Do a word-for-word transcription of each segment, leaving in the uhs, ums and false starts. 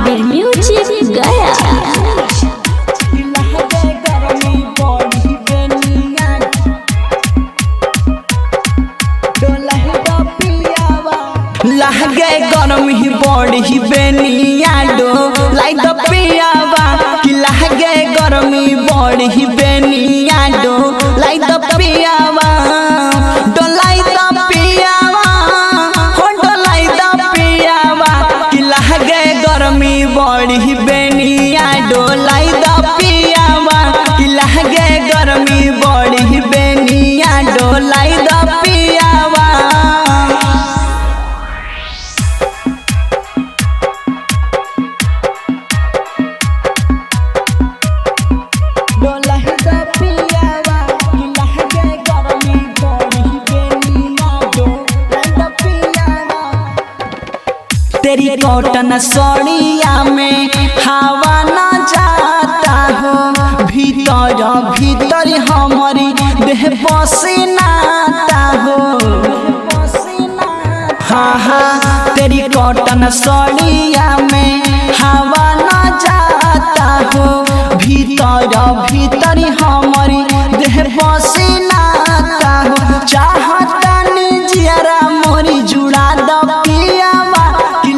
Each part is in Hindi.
सागर म्यूजिक गाया। लगे गर्मी बड़ी बेनिया डोलाई दा पियावा कि लगे गर्मी बड़ी बेनिया डोलाई दा पियावा डोलाई दा पियावा हो डोलाई दा पियावा कि लगे गर्मी बड़ी बेनिया डोलाई दा पियावा कि लगे गर्मी बड़ी बेनिया डोलाई दा पियावा। तेरी कॉटन सोड़िया में हवा ना जाता हो भीतर भीतर हमारी देह पसीनाता हो। हाँ हाँ तेरी कॉटन सोड़िया में हवा ना जाता हो भीतर भीतर हमारी देह पसीनाता हो। चाहता नी जियारा मोरी जुड़ा दा पियावा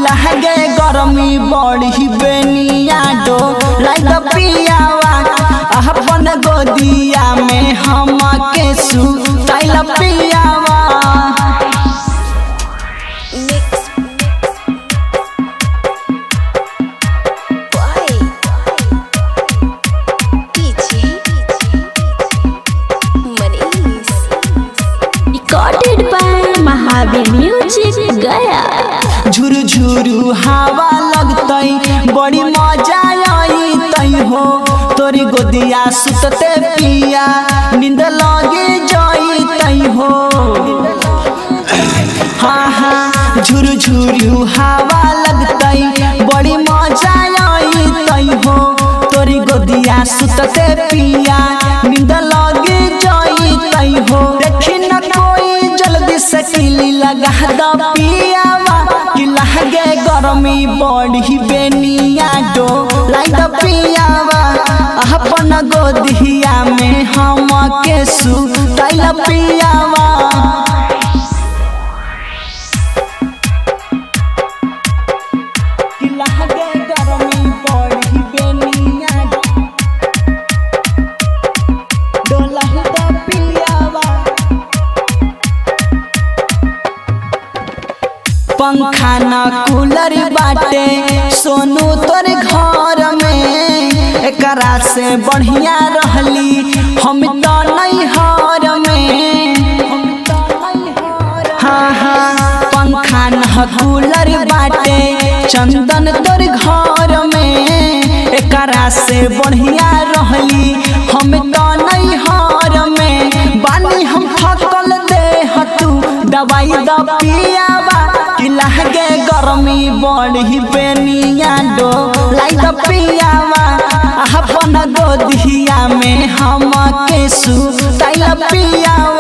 लगे गर्मी बड़ी बेनिया डोलाई दा पियावा अपन गोदिया में हमके सुताई दा पियावा। रिकॉर्डेड बाय महावीर म्यूजिक गया। झुरु झुरु हवा लगतई बड़ी मजा आई तई हो तोरी गोदिया सुतते पिया नींद लगे जाई तई हो। हाँ हाँ झुरु झुरु हवा लगतई बड़ी मजा आई तई हो तोरी गोदिया सुतते पिया नींद लगे जाई तई हो। देखी न कोई जल्दी से किली लगा दा पियावा कि लगे गर्मी बड़ी बेनिया डोलाई दा पियावा अपन गोदिया में हमके सुताई दा पियावा। पंखा न कूलर बाटे सोनू तोर घर में एकरा से बढ़िया रहली हम तो नहीं हार में। हाँ हाँ पंखा न कूलर बाटे चंदन तोर घर में एकरा से बढ़िया रहली हम तो नहीं हार में। बानी हम थकल दे हतू दवाई दा पियावा कि लगे गर्मी बड़ी बेनिया डोलाई दा पियावा अपन गोदिया में हमके सुताई दा पियावा।